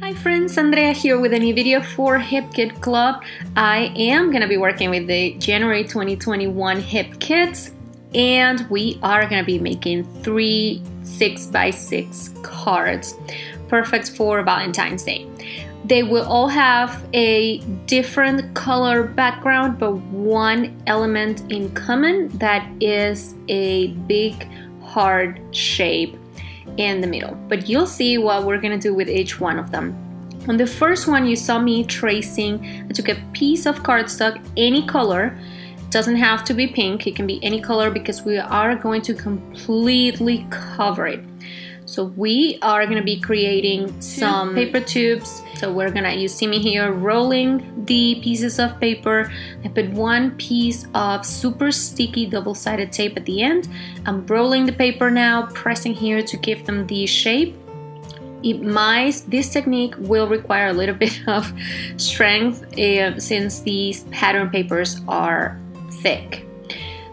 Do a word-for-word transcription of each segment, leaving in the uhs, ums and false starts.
Hi friends, Andrea here with a new video for Hip Kit Club. I am going to be working with the January twenty twenty-one hip kits, and we are going to be making three six by six cards, perfect for Valentine's Day. They will all have a different color background, but one element in common, that is a big heart shape in the middle, but you'll see what we're gonna do with each one of them. On the first one, you saw me tracing. I took a piece of cardstock, any color, doesn't have to be pink, it can be any color, because we are going to completely cover it. So we are gonna be creating some paper tubes. So we're gonna, you see me here rolling the pieces of paper. I put one piece of super sticky double-sided tape at the end. I'm rolling the paper now, pressing here to give them the shape. It might, this technique will require a little bit of strength uh, since these pattern papers are thick.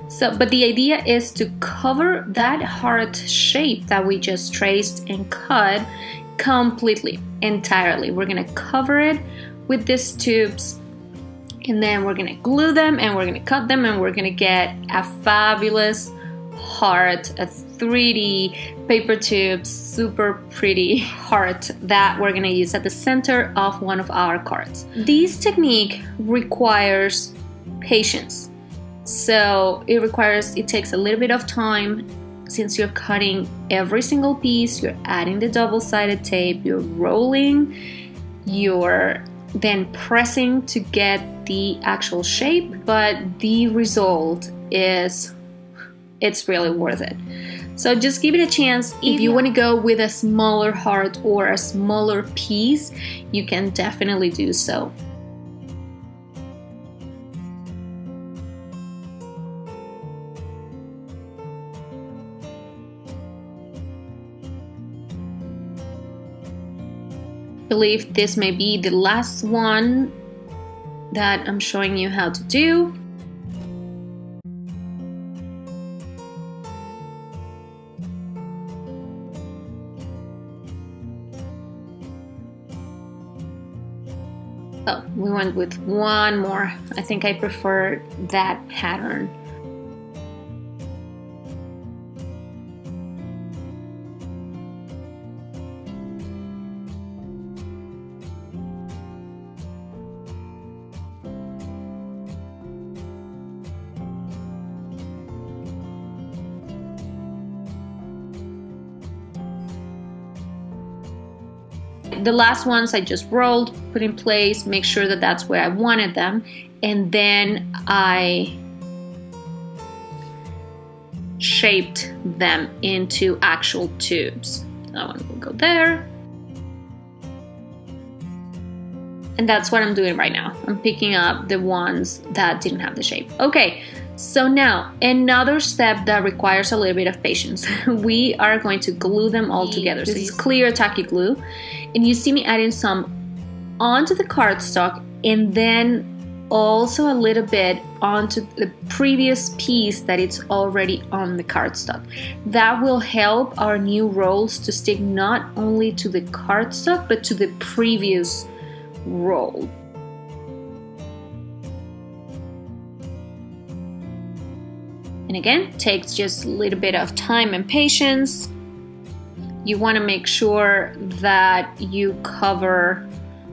So, but the idea is to cover that heart shape that we just traced and cut completely, entirely. We're gonna cover it with these tubes, and then we're gonna glue them, and we're gonna cut them, and we're gonna get a fabulous heart, a three D paper tube, super pretty heart that we're gonna use at the center of one of our cards. This technique requires patience. So it requires, it takes a little bit of time, since you're cutting every single piece, you're adding the double-sided tape, you're rolling, you're then pressing to get the actual shape, but the result is, it's really worth it. So just give it a chance. If you want to go with a smaller heart or a smaller piece, you can definitely do so. I believe this may be the last one that I'm showing you how to do. Oh, we went with one more. I think I prefer that pattern. The last ones I just rolled, put in place, make sure that that's where I wanted them, and then I shaped them into actual tubes. That one will go there. And that's what I'm doing right now. I'm picking up the ones that didn't have the shape. Okay, so now another step that requires a little bit of patience. We are going to glue them all together. This is clear tacky glue. And you see me adding some onto the cardstock, and then also a little bit onto the previous piece that it's already on the cardstock. That will help our new rolls to stick not only to the cardstock, but to the previous roll. And again, takes just a little bit of time and patience. You want to make sure that you cover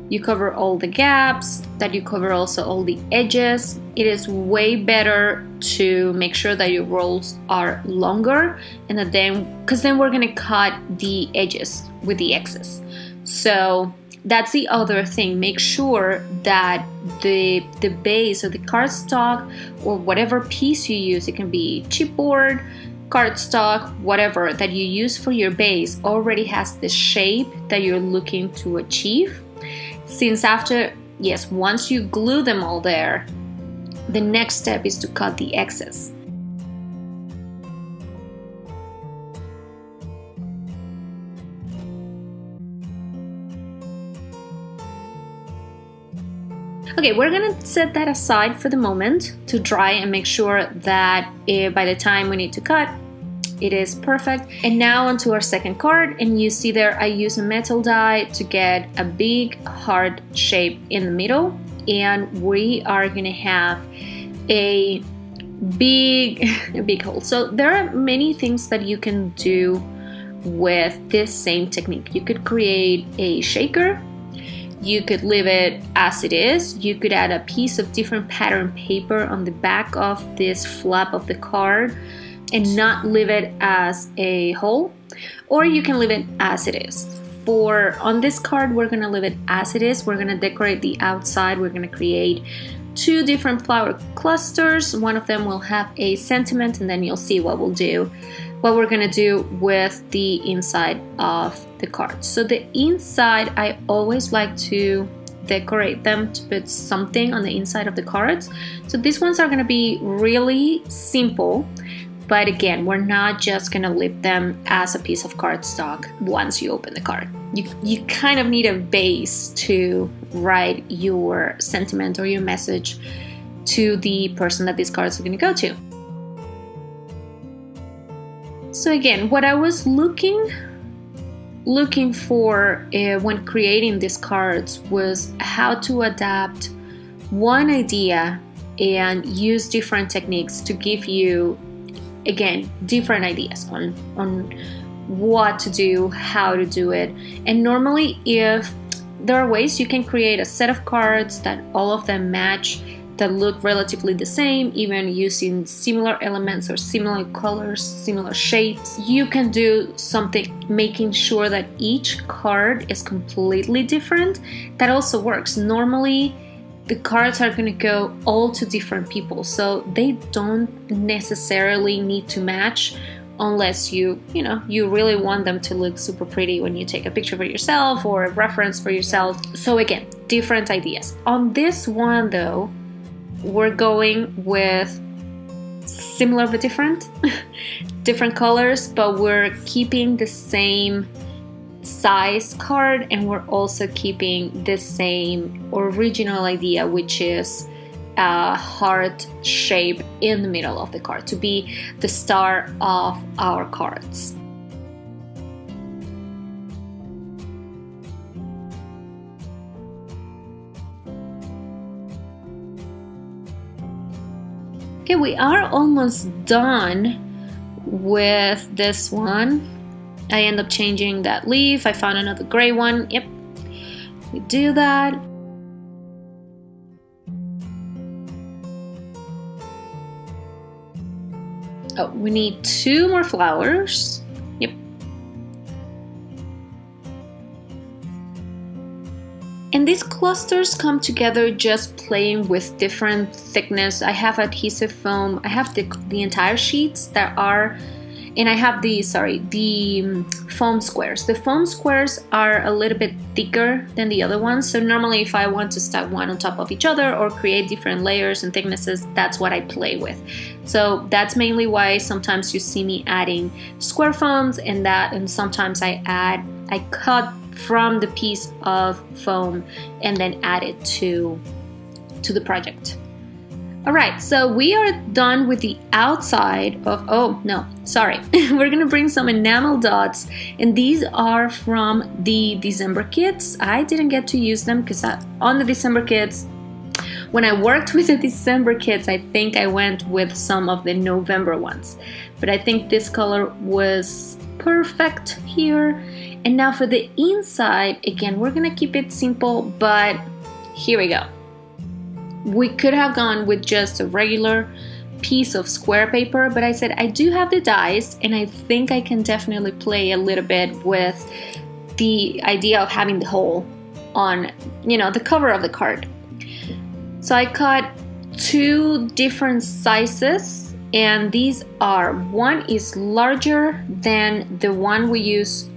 you cover all the gaps, that you cover also all the edges. It is way better to make sure that your rolls are longer, and that then, because then we're gonna cut the edges with the excess. So that's the other thing. Make sure that the the base of the cardstock, or whatever piece you use, it can be chipboard, cardstock, whatever that you use for your base, already has the shape that you're looking to achieve. Since after, yes, once you glue them all there, the next step is to cut the excess. Okay, we're gonna set that aside for the moment to dry and make sure that uh, by the time we need to cut, it is perfect. And now onto our second card, and you see there I use a metal die to get a big heart shape in the middle, and we are gonna have a big a big hole. So there are many things that you can do with this same technique. You could create a shaker, you could leave it as it is, you could add a piece of different pattern paper on the back of this flap of the card and not leave it as a hole, or you can leave it as it is. For on this card we're gonna leave it as it is. We're gonna decorate the outside, we're gonna create two different flower clusters. One of them will have a sentiment, and then you'll see what we'll do what we're gonna do with the inside of the card. So the inside, I always like to decorate them to put something on the inside of the cards. So these ones are gonna be really simple, but again, we're not just gonna leave them as a piece of cardstock once you open the card. You, you kind of need a base to write your sentiment or your message to the person that these cards are gonna go to. So again, what I was looking looking for uh, when creating these cards was how to adapt one idea and use different techniques to give you, again, different ideas on, on what to do, how to do it. And normally, if there are ways you can create a set of cards that all of them match, that look relatively the same, even using similar elements or similar colors, similar shapes. You can do something making sure that each card is completely different. That also works. Normally, the cards are gonna go all to different people, so they don't necessarily need to match unless you, you know, you really want them to look super pretty when you take a picture for yourself or a reference for yourself. So again, different ideas. On this one though, we're going with similar but different, different colors, but we're keeping the same size card, and we're also keeping the same original idea, which is a heart shape in the middle of the card to be the star of our cards. Okay, we are almost done with this one. I end up changing that leaf. I found another gray one. Yep, we do that. Oh, we need two more flowers. Yep. And these clusters come together just playing with different thickness. I have adhesive foam, I have the, the entire sheets that are, and I have the, sorry, the foam squares. The foam squares are a little bit thicker than the other ones, so normally if I want to stack one on top of each other or create different layers and thicknesses, that's what I play with. So that's mainly why sometimes you see me adding square foams and that, and sometimes I add, I cut from the piece of foam and then add it to to the project. All right, so we are done with the outside of, oh no, sorry. We're gonna bring some enamel dots, and these are from the December kits. I didn't get to use them because on the December kits, when I worked with the December kits, I think I went with some of the November ones, but I think this color was perfect here. And now for the inside, again, we're gonna keep it simple, but here we go. We could have gone with just a regular piece of square paper, but I said I do have the dies, and I think I can definitely play a little bit with the idea of having the hole on, you know, the cover of the card. So I cut two different sizes, and these are, one is larger than the one we use,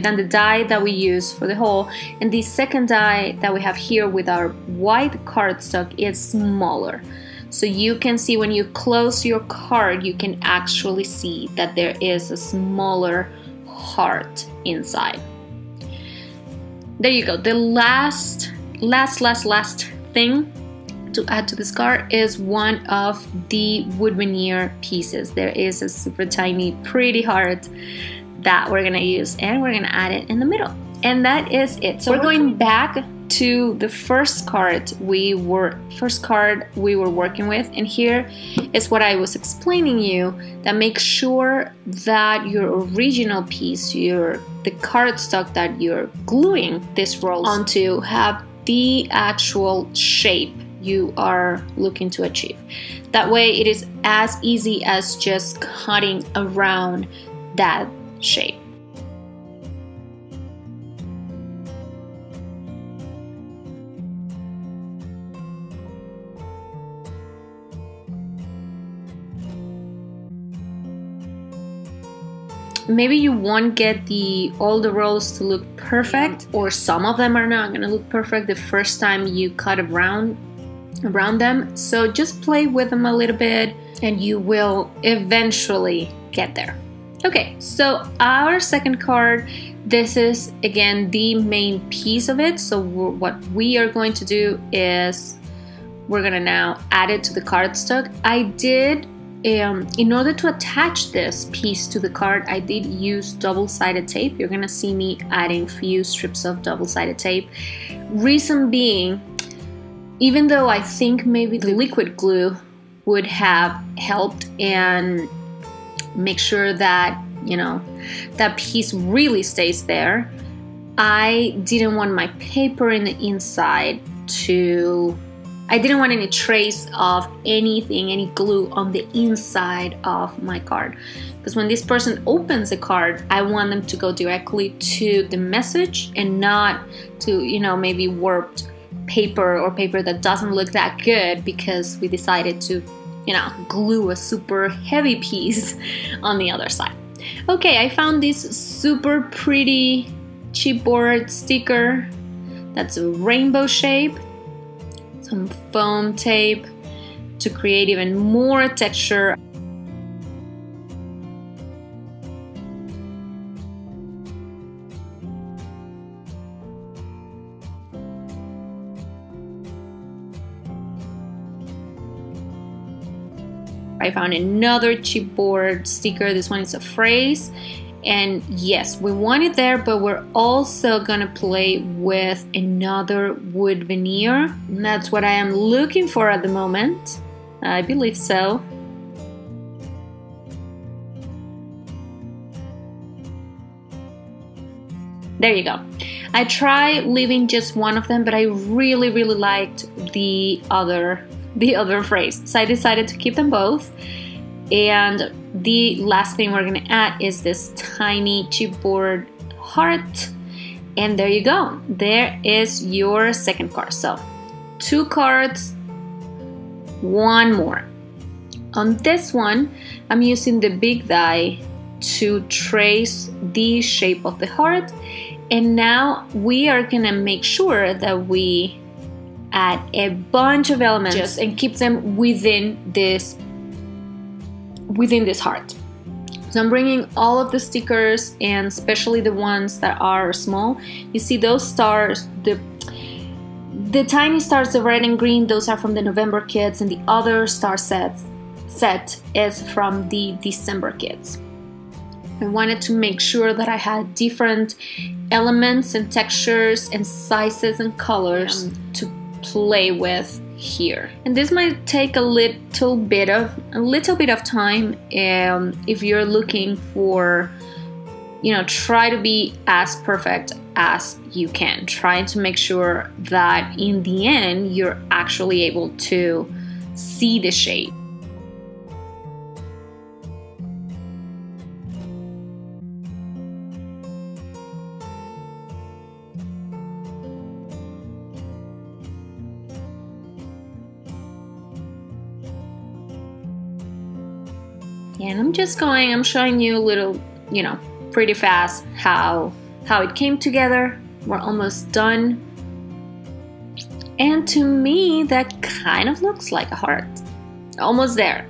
than the die that we use for the hole, and the second die that we have here with our white cardstock is smaller. So you can see when you close your card, you can actually see that there is a smaller heart inside. There you go. The last, last, last, last thing to add to this car is one of the wood veneer pieces. There is a super tiny, pretty heart that we're gonna use, and we're gonna add it in the middle. And that is it. So we're going back to the first card we were first card we were working with, and here is what I was explaining you, that make sure that your original piece, your the cardstock that you're gluing this roll onto, have the actual shape you are looking to achieve. That way it is as easy as just cutting around that shape. Maybe you won't get the all the rolls to look perfect, or some of them are not gonna look perfect the first time you cut around around them. So just play with them a little bit and you will eventually get there. Okay, so our second card, this is again the main piece of it. So we're, what we are going to do is we're gonna now add it to the cardstock. I did Um, in order to attach this piece to the card, I did use double-sided tape. You're gonna see me adding few strips of double-sided tape. Reason being, even though I think maybe the liquid glue would have helped and make sure that, you know, that piece really stays there, I didn't want my paper in the inside to I didn't want any trace of anything, any glue on the inside of my card. Because when this person opens the card, I want them to go directly to the message and not to, you know, maybe warped paper or paper that doesn't look that good because we decided to, you know, glue a super heavy piece on the other side. Okay, I found this super pretty chipboard sticker that's a rainbow shape. Some foam tape to create even more texture. I found another chipboard sticker. This one is a phrase. And yes, we want it there, but we're also gonna play with another wood veneer. And that's what I am looking for at the moment. I believe so. There you go. I tried leaving just one of them, but I really, really liked the other, the other phrase. So I decided to keep them both. And the last thing we're gonna add is this tiny chipboard heart, and there you go. There is your second card. So two cards, one more. On this one, I'm using the big die to trace the shape of the heart, and now we are gonna make sure that we add a bunch of elements just, and keep them within this within this heart. So I'm bringing all of the stickers, and especially the ones that are small. You see those stars, the the tiny stars, the red and green, those are from the November kits, and the other star sets set is from the December kits. I wanted to make sure that I had different elements and textures and sizes and colors um, to play with here, and this might take a little bit of a little bit of time um, if you're looking for, you know, try to be as perfect as you can, trying to make sure that in the end you're actually able to see the shape. And I'm just going, I'm showing you a little, you know, pretty fast how, how it came together. We're almost done. And to me, that kind of looks like a heart. Almost there.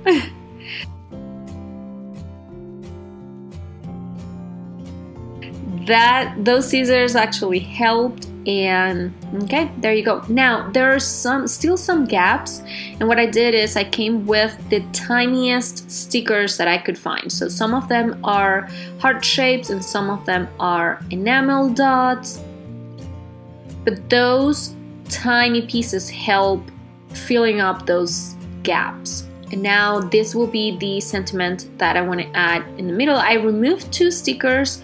That, those scissors actually helped And okay, there you go. Now there are some still some gaps, and what I did is I came with the tiniest stickers that I could find. So some of them are heart shapes and some of them are enamel dots, but those tiny pieces help filling up those gaps. And now this will be the sentiment that I want to add in the middle. I removed two stickers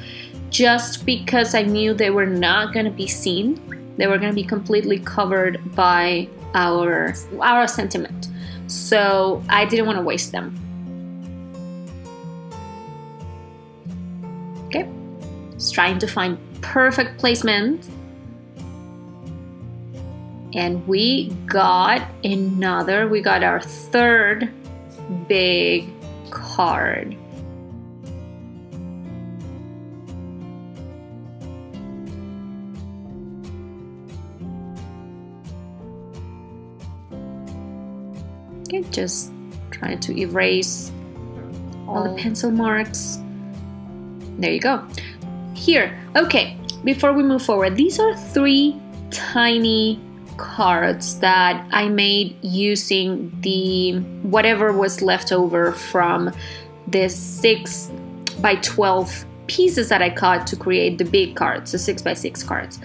just because I knew they were not going to be seen. They were going to be completely covered by our, our sentiment. So I didn't want to waste them. Okay, just trying to find perfect placement. And we got another, we got our third big card. Okay, just trying to erase all the pencil marks. There you go. Here, okay, before we move forward, these are three tiny cards that I made using the whatever was left over from the six by twelve pieces that I cut to create the big cards, the six by six cards.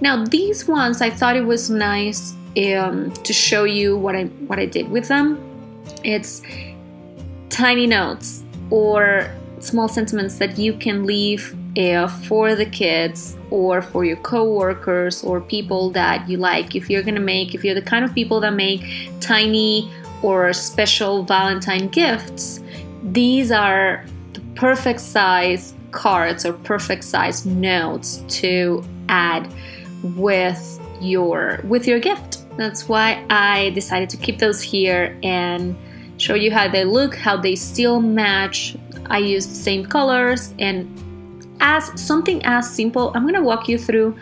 Now these ones, I thought it was nice Um, to show you what I what I did with them. It's tiny notes or small sentiments that you can leave uh, for the kids or for your coworkers or people that you like. If you're gonna make, if you're the kind of people that make tiny or special Valentine gifts, these are the perfect size cards or perfect size notes to add with your with your gift. That's why I decided to keep those here and show you how they look, how they still match. I used the same colors, and as something as simple, I'm gonna walk you through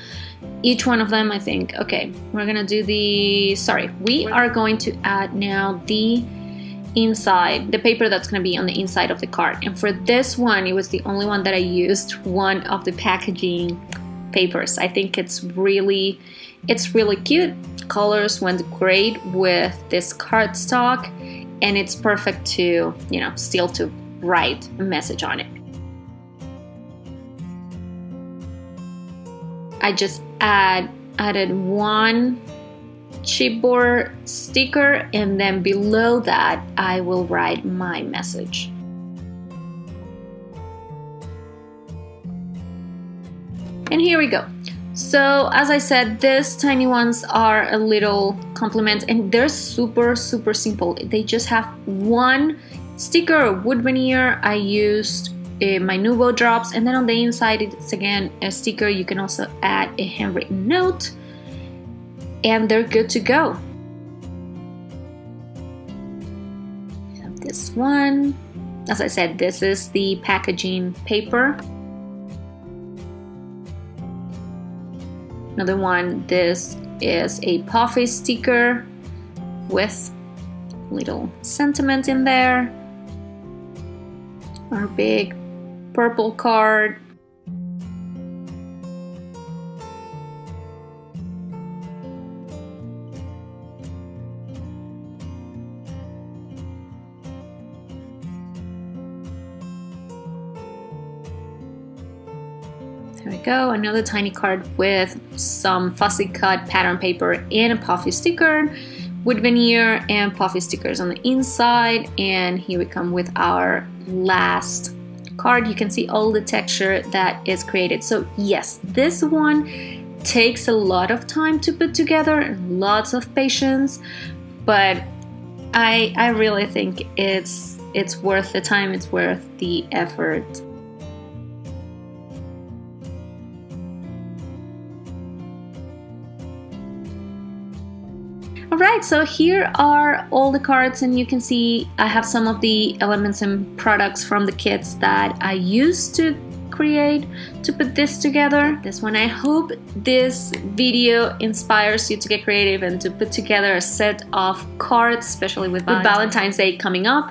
each one of them, I think. Okay, we're gonna do the, sorry, we are going to add now the inside, the paper that's gonna be on the inside of the card. And for this one, it was the only one that I used, one of the packaging papers. I think it's really, it's really cute. Colors went great with this cardstock, and it's perfect to, you know, still to write a message on it. I just add, added one chipboard sticker, and then below that I will write my message. And here we go. So as I said, these tiny ones are a little compliment, and they're super, super simple. They just have one sticker or wood veneer. I used uh, my Nuvo drops, and then on the inside it's again a sticker. You can also add a handwritten note, and they're good to go. I have this one. As I said, this is the packaging paper. Another one, this is a puffy sticker with little sentiment in there. Our big purple card. There we go, another tiny card with some fussy cut pattern paper and a puffy sticker, wood veneer and puffy stickers on the inside. And here we come with our last card. You can see all the texture that is created. So yes, this one takes a lot of time to put together and lots of patience, but I, I really think it's, it's worth the time, it's worth the effort. Alright, so here are all the cards, and you can see I have some of the elements and products from the kits that I used to create to put this together. This one, I hope this video inspires you to get creative and to put together a set of cards, especially with Valentine's Day coming up.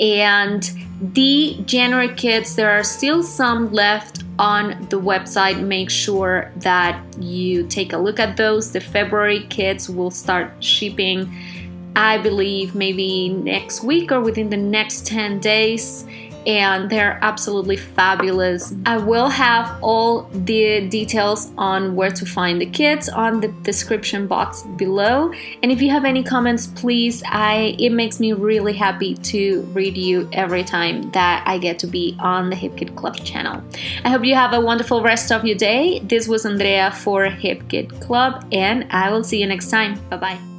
and the January kits, there are still some left on the website. Make sure that you take a look at those. The February kits will start shipping, I believe, maybe next week or within the next ten days, and they're absolutely fabulous. I will have all the details on where to find the kits on the description box below, and if you have any comments, please, I it makes me really happy to read you every time that I get to be on the Hip Kit Club channel. I hope you have a wonderful rest of your day. This was Andrea for Hip Kit Club, and I will see you next time. Bye bye.